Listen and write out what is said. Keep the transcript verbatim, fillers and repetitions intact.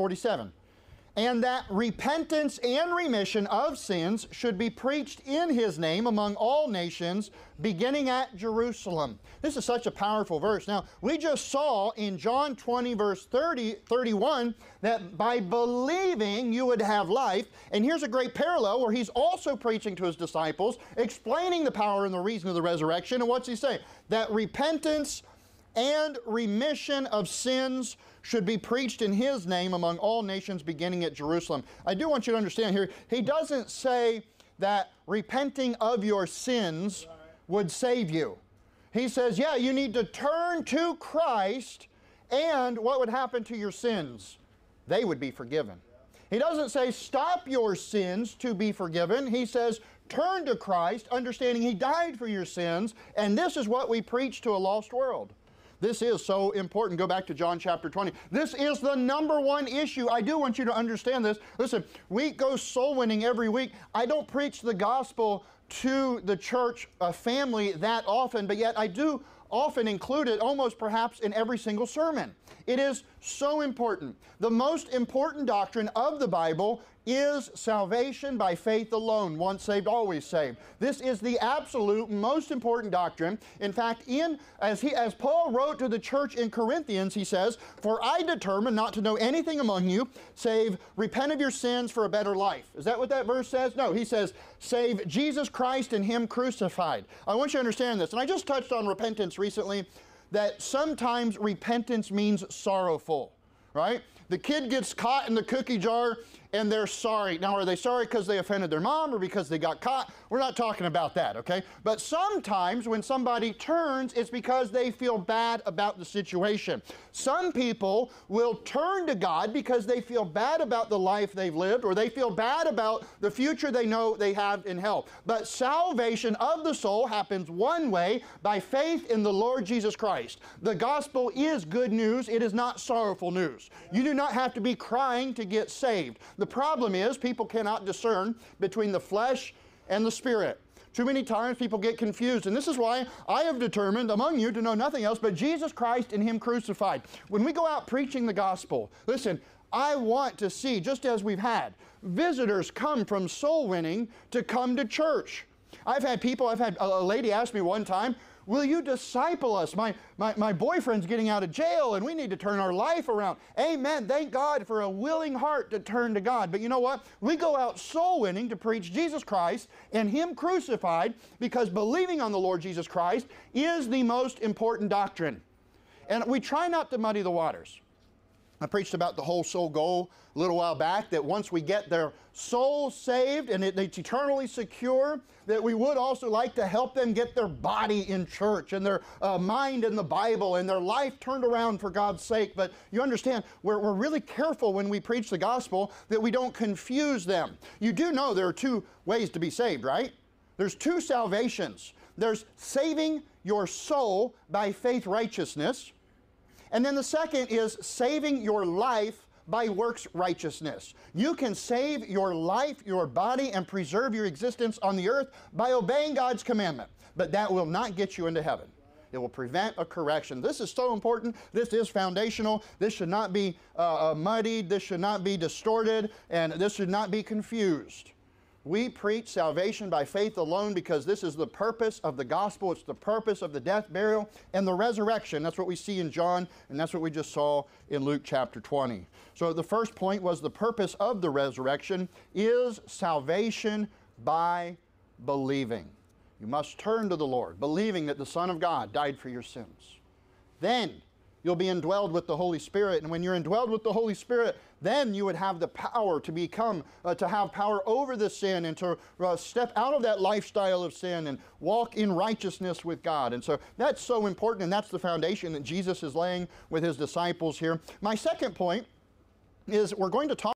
forty-seven. And that repentance and remission of sins should be preached in His name among all nations, beginning at Jerusalem. This is such a powerful verse. Now, we just saw in John twenty, verse thirty, thirty-one, that by believing you would have life. And here's a great parallel where He's also preaching to His disciples, explaining the power and the reason of the resurrection. And what's He saying? That repentance and remission of sins should be preached in His name among all nations, beginning at Jerusalem. I do want you to understand here, He doesn't say that repenting of your sins would save you. He says, yeah, you need to turn to Christ, and what would happen to your sins? They would be forgiven. He doesn't say stop your sins to be forgiven. He says turn to Christ, understanding He died for your sins, and this is what we preach to a lost world. This is so important. Go back to John chapter twenty. This is the number one issue. I do want you to understand this. Listen, we go soul winning every week. I don't preach the gospel to the church uh, family that often, but yet I do often include it almost perhaps in every single sermon. It is so important. The most important doctrine of the Bible is salvation by faith alone. Once saved, always saved. This is the absolute most important doctrine. In fact, in as he as Paul wrote to the church in Corinthians, he says, "For I determined not to know anything among you, save repent of your sins for a better life." Is that what that verse says? No, he says, "Save Jesus Christ and Him crucified." I want you to understand this, and I just touched on repentance recently, that sometimes repentance means sorrowful, right? The kid gets caught in the cookie jar and they're sorry. Now, are they sorry because they offended their mom or because they got caught? We're not talking about that, okay? But sometimes when somebody turns, it's because they feel bad about the situation. Some people will turn to God because they feel bad about the life they've lived, or they feel bad about the future they know they have in hell. But salvation of the soul happens one way, by faith in the Lord Jesus Christ. The gospel is good news. It is not sorrowful news. You do not have to be crying to get saved. The problem is people cannot discern between the flesh and the spirit. Too many times people get confused, and this is why I have determined among you to know nothing else but Jesus Christ and Him crucified. When we go out preaching the gospel, listen, I want to see, just as we've had, visitors come from soul winning to come to church. I've had people, I've had a lady ask me one time, "Will you disciple us? My, my, my boyfriend's getting out of jail and we need to turn our life around." Amen. Thank God for a willing heart to turn to God. But you know what? We go out soul winning to preach Jesus Christ and Him crucified, because believing on the Lord Jesus Christ is the most important doctrine. And we try not to muddy the waters. I preached about the whole soul goal a little while back, that once we get their soul saved and it, it's eternally secure, that we would also like to help them get their body in church and their uh, mind in the Bible and their life turned around for God's sake. But you understand, we're, we're really careful when we preach the gospel that we don't confuse them. You do know there are two ways to be saved, right? There's two salvations. There's saving your soul by faith righteousness. And then the second is saving your life by works righteousness. You can save your life, your body, and preserve your existence on the earth by obeying God's commandment, but that will not get you into heaven. It will prevent a correction. This is so important. This is foundational. This should not be uh, muddied. This should not be distorted, and this should not be confused. We preach salvation by faith alone because this is the purpose of the gospel. It's the purpose of the death, burial, and the resurrection. That's what we see in John, and that's what we just saw in Luke chapter twenty. So the first point was the purpose of the resurrection is salvation by believing. You must turn to the Lord, believing that the Son of God died for your sins. Then you'll be indwelled with the Holy Spirit, and when you're indwelled with the Holy Spirit, then you would have the power to become, uh, to have power over the sin and to uh, step out of that lifestyle of sin and walk in righteousness with God. And so that's so important, and that's the foundation that Jesus is laying with His disciples here. My second point is we're going to talk